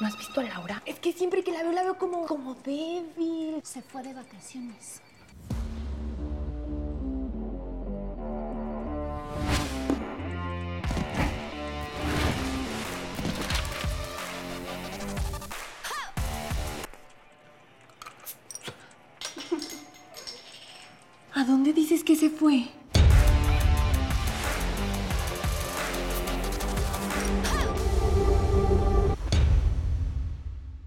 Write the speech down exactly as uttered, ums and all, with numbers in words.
¿No has visto a Laura? Es que siempre que la veo, la veo como, como débil. Se fue de vacaciones. ¿A dónde dices que se fue?